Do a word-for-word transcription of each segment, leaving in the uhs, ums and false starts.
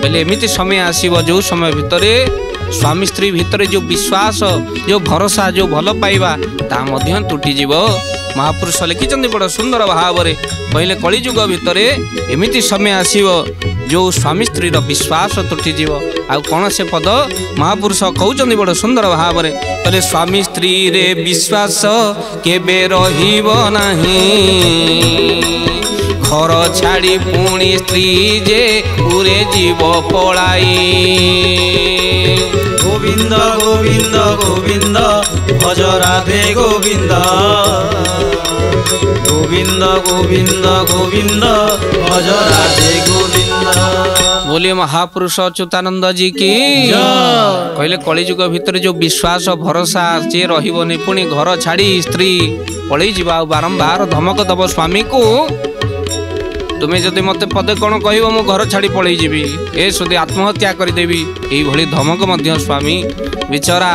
बोले एमती समय आसव जो समय भितर स्वामी स्त्री भितर जो विश्वास जो भरोसा जो भल पाइबा तुटीज महापुरुष लिखिं बड़ा सुंदर भाव में कहले कलिजुग भितर एमती समय आसव जो स्वामी स्त्री विश्वास तुटीज आ कौन से पद महापुरुष कहते बड़ा सुंदर भाव में कहले स्वामी स्त्री रे विश्वास केबे रहिबो नाही घर छाड़ी पुणी स्त्री जे उरे जीव पड़ाई गोविंद गोविंद गोविंद भज राधे गोविंद गोविंद गोविंद गोविंद भज राधे गोविंद बोलिए महापुरुष अच्युतानंद जी की कहले कलिजुग भितर जो विश्वास भरोसा जे रही पुणी घर छाड़ी स्त्री पड़े जी बारंबार धमक दब स्वामी को तुम्हें जब मत पदे कौन कह मो घर छाड़ी पलि जीवी ए सुधी आत्महत्या करदेवी ये धमक मध्य स्वामी बिचरा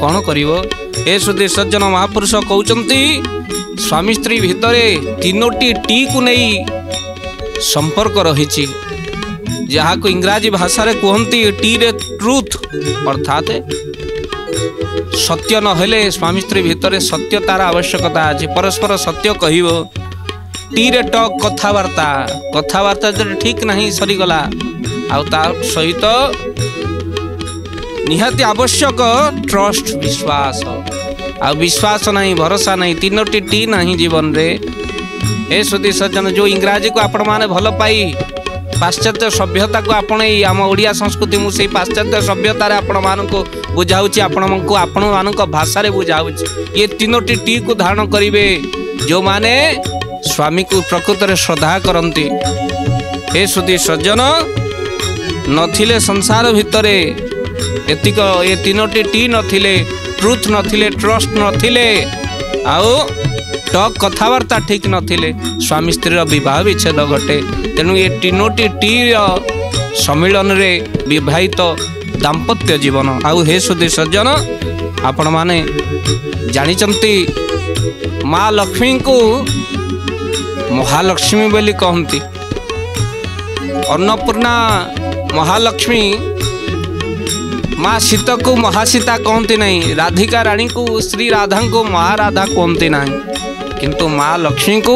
कौन करिवो ए सुधी सज्जन महापुरुष कहते स्वामी स्त्री भितर तीनोटी टी को नहीं संपर्क रही जहाँ को इंग्राजी भाषा रे कहती टी रे ट्रुथ अर्थात सत्य नहले स्वामी स्त्री भितर सत्य तार आवश्यकता अच्छे परस्पर सत्य कहबो टीरे टक कथबार्ता कथबार्ता जो ठीक नहीं सरीगला सहित निहाती आवश्यक ट्रस्ट विश्वास आ विश्वास नहीं भरोसा नहीं तीनोटी टी नहीं जीवन रे ए सुधी सज्जन जो इंग्राजी को आपण माने भल पाई पाश्चात्य सभ्यता को आपणई आम ओडिया संस्कृति मुझे पाश्चात्य सभ्यतार आपण मानक बुझाऊँगी आपण मानक भाषा बुझाऊँगी ये तीनोटी टी को धारण करेंगे जो माने स्वामी को प्रकृत रे श्रद्धा करती ए सुधी सज्जन नथिले संसार भितरे एतिक ये तीनोटी टी नथिले ट्रुथ नथिले ट्रस्ट नथिले आउ टक कथबार्ता ठीक नथिले स्वामी स्त्रीर विवाह विच्छेद घटे तेणु ये तीनोटी टी सम्मिलन रे विवाहित तो दाम्पत्य जीवन आउ हे सुधी सज्जन आपण माने जानिचंती माँ लक्ष्मी को महालक्ष्मी बोली कहती अन्नपूर्णा महालक्ष्मी माँ सीता को महासीता कहती नहीं राधिका रानी को श्री राधा को महाराधा कहती नहीं किंतु माँ लक्ष्मी को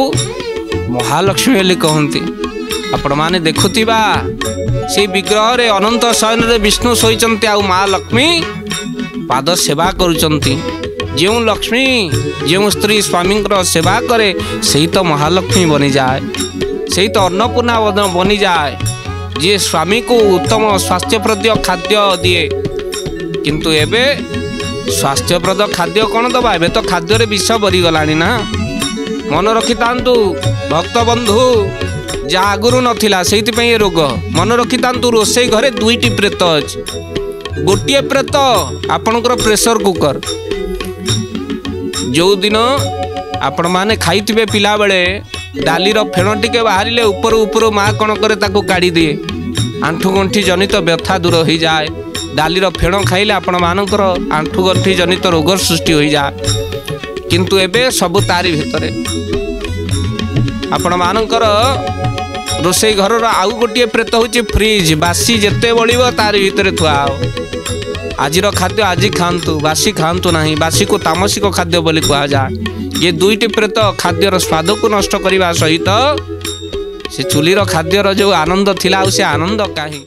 महालक्ष्मी बोली कहती आपण मैंने देखुवा से विग्रह रे अनंत शयन रे विष्णु सोचते आ माँ लक्ष्मी पाद सेवा करुचंती जो लक्ष्मी जो स्त्री स्वामी सेवा करे से तो महालक्ष्मी बनी जाए से तो अन्नपूर्णा बनी जाए जी स्वामी को उत्तम स्वास्थ्यप्रद खाद्य दिए किंतु एबे स्वास्थ्यप्रद खाद्य कौन दबा एबे तो खाद्य रे विष भरीगला ना मन रखि थांतु भक्त बंधु जहाँ आगुरी नथिला सेइतिपई रोग मन रखि थांतु रोसई घरे दुईटी प्रेत अछि गोटे प्रेत आपणकर प्रेसर कुकर जो दिन आपण मैंने खाई पिला बेले डाली फेण टे बाहर उपर उपर माँ कण करे दिए आंठु गंठी जनित व्यथा दूर हो जाए डाली फेण खाइले आपण मानकर आंठु गंठी जनित रोग सृष्टि हो जाए किंतु एबे सब तारी भितर आपण मानकर रोसई घर आउ गोटे प्रेत हूँ फ्रिज बासी जिते बढ़ तारी भितर थुआ आजिर खाद्य आज खातु बासी खातु ना बासी को तामसिक खाद्य बोली कहा जाए ये दुईटी प्रेत खाद्यर स्वाद को नष्ट करने सहित से चुलीर खाद्यर जो आनंद थिला उसे आनंद कहीं।